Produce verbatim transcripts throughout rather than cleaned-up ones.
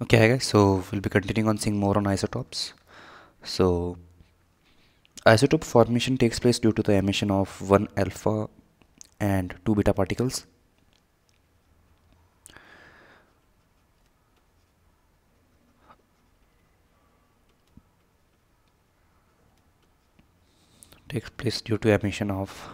Okay, hi guys, so we'll be continuing on seeing more on isotopes. So isotope formation takes place due to the emission of one alpha and two beta particles. Takes place due to emission of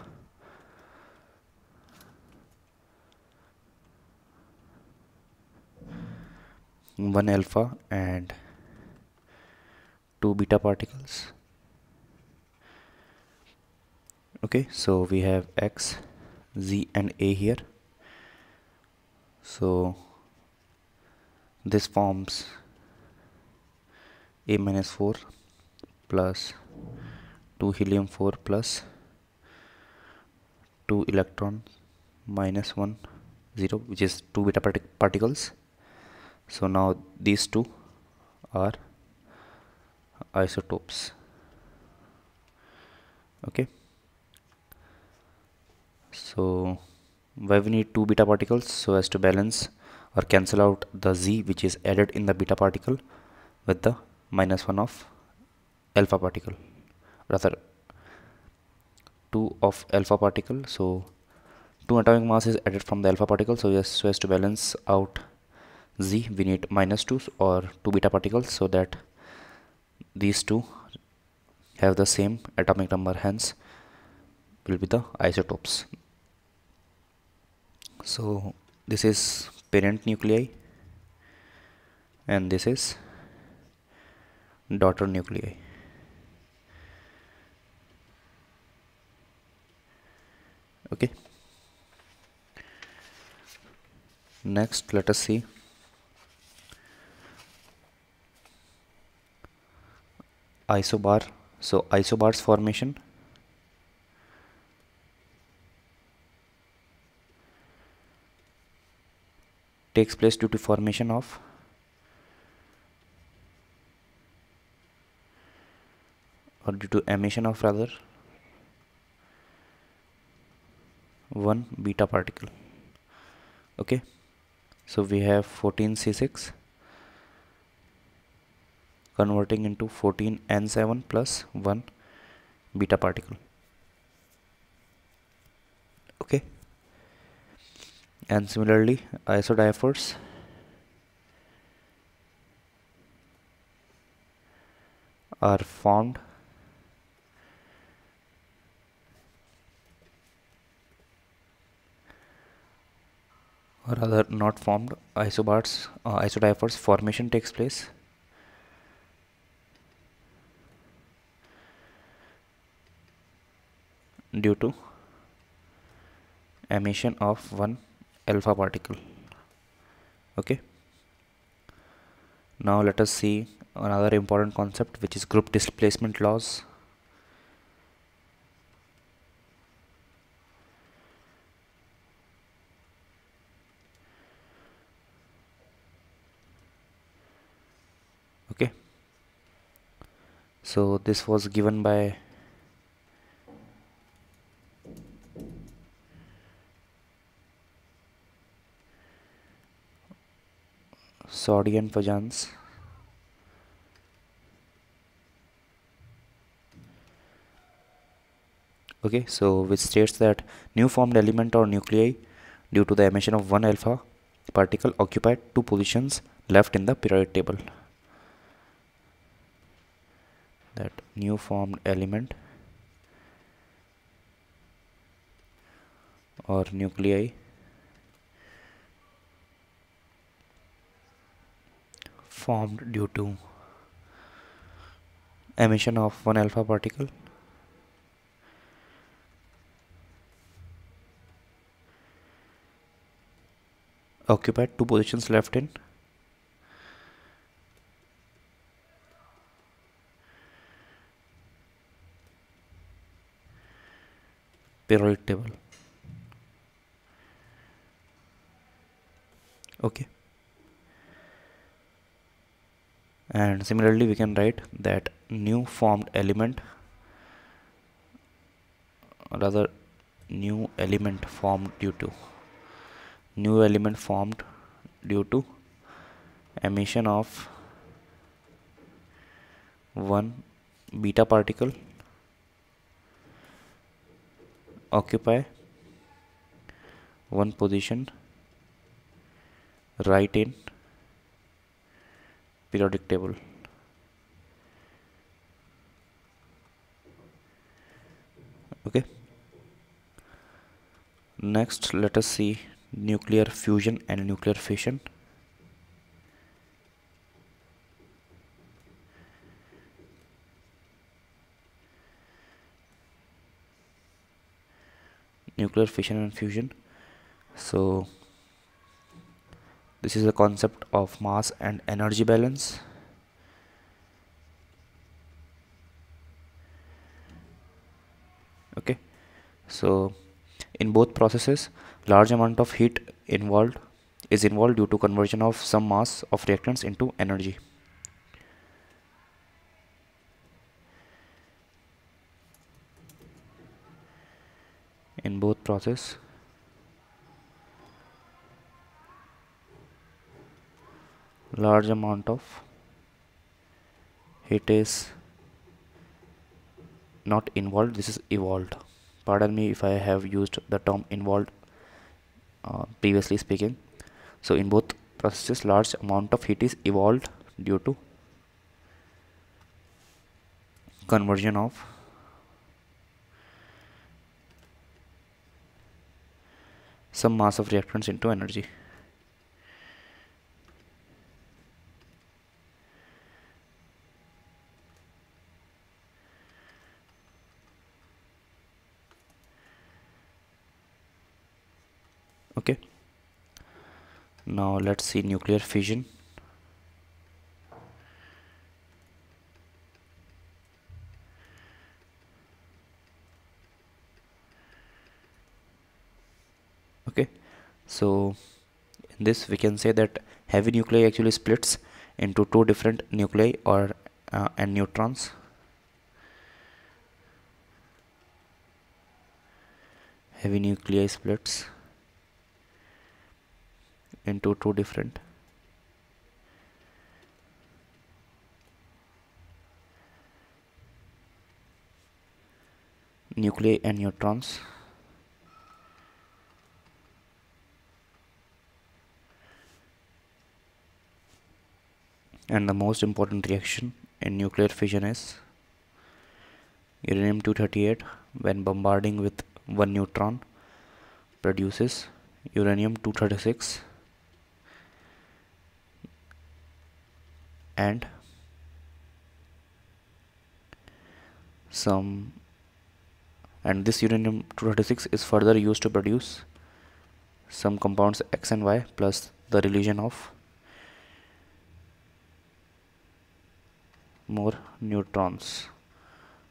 one alpha and two beta particles. Okay, so we have X, Z and A here. So this forms A minus four plus two helium four plus two electron minus one zero, which is two beta partic particles. So now these two are isotopes. Okay, so why we need two beta particles? So as to balance or cancel out the Z, which is added in the beta particle, with the minus one of alpha particle, rather two of alpha particle. So two atomic mass is added from the alpha particle, so yes, so as to balance out Z we need minus two or two beta particles, so that these two have the same atomic number, hence will be the isotopes. So this is parent nuclei and this is daughter nuclei. Okay, next let us see isobar. So isobars formation. Takes place due to formation of or due to emission of rather one beta particle. Okay, so we have fourteen C six converting into fourteen N seven plus one beta particle. Okay, and similarly isodiaphors are formed or rather not formed. Isobars, uh, isodiaphors formation takes place due to emission of one alpha particle. Okay, now let us see another important concept, which is group displacement laws. Okay, so this was given by Soddy and Fajans. Okay, so which states that new formed element or nuclei due to the emission of one alpha particle occupied two positions left in the periodic table. That new formed element or nuclei formed due to emission of one alpha particle occupied two positions left in periodic table. Okay, and similarly we can write that new formed element or rather new element formed due to new element formed due to emission of one beta particle occupy one position right in periodic table. Okay, next let us see nuclear fusion and nuclear fission. Nuclear fission and fusion. So this is the concept of mass and energy balance. Okay, so in both processes large amount of heat involved is involved due to conversion of some mass of reactants into energy. In both process large amount of heat is not involved, this is evolved. Pardon me if I have used the term involved uh, previously speaking. So in both processes large amount of heat is evolved due to conversion of some mass of reactants into energy. Okay, now let's see nuclear fission. Okay, so in this we can say that heavy nuclei actually splits into two different nuclei or uh, and neutrons. Heavy nuclei splits into two different nuclei and neutrons. And the most important reaction in nuclear fission is uranium two thirty-eight, when bombarding with one neutron, produces uranium two thirty-six and some, and this uranium two thirty-six is further used to produce some compounds X and Y, plus the release of more neutrons.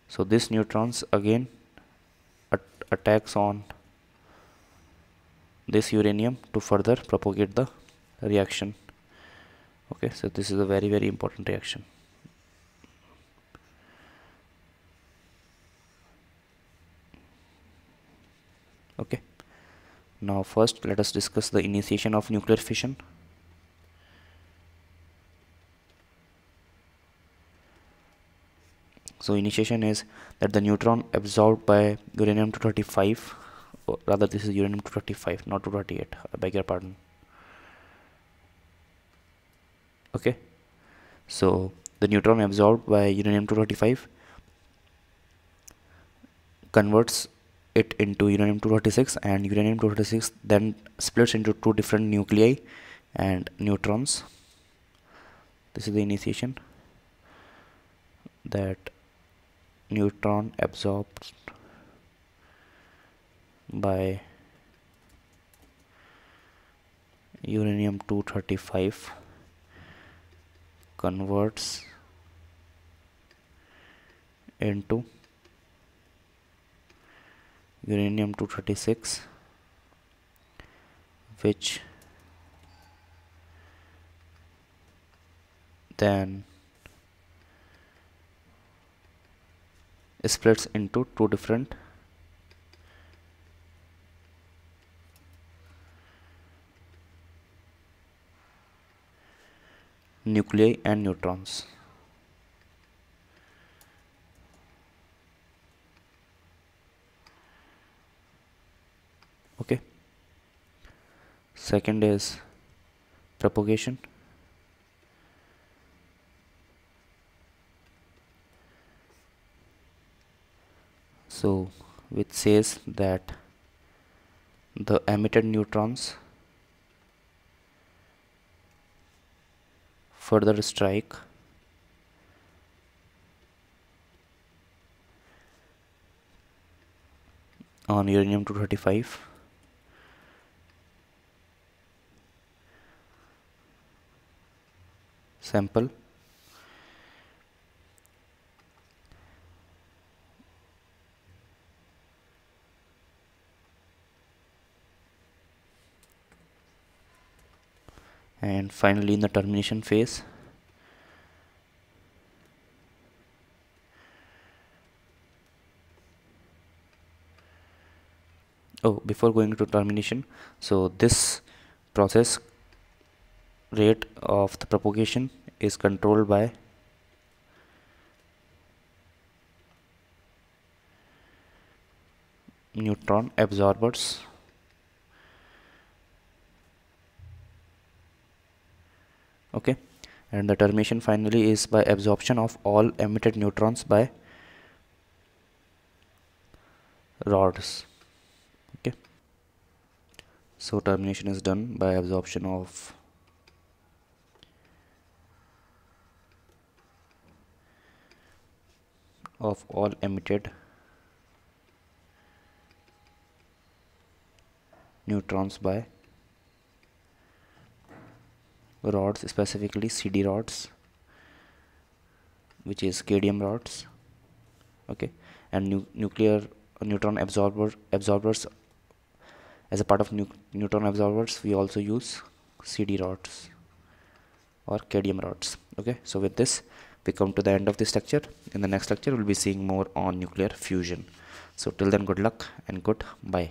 So this neutrons again at attacks on this uranium to further propagate the reaction. Okay, so this is a very very important reaction. Okay, now first let us discuss the initiation of nuclear fission. So initiation is that the neutron absorbed by uranium two thirty-five, or rather this is uranium two thirty-five, not two thirty-eight, I beg your pardon. Okay, so the neutron absorbed by uranium two thirty-five converts it into uranium two thirty-six, and uranium two thirty-six then splits into two different nuclei and neutrons. This is the initiation, that neutron absorbed by uranium two thirty-five converts into uranium two thirty-six, which then splits into two different nuclei and neutrons. Okay, second is propagation. So which says that the emitted neutrons further strike on uranium two thirty-five sample and finally in the termination phase oh before going to termination, so this process rate of the propagation is controlled by neutron absorbers . Okay, and the termination finally is by absorption of all emitted neutrons by rods. Okay, so termination is done by absorption of of all emitted neutrons by rods, specifically C D rods, which is K D M rods. Okay, and nu nuclear neutron absorber absorbers as a part of nu neutron absorbers we also use C D rods or K D M rods. Okay, so with this we come to the end of this lecture. In the next lecture we'll be seeing more on nuclear fusion. So till then, good luck and goodbye.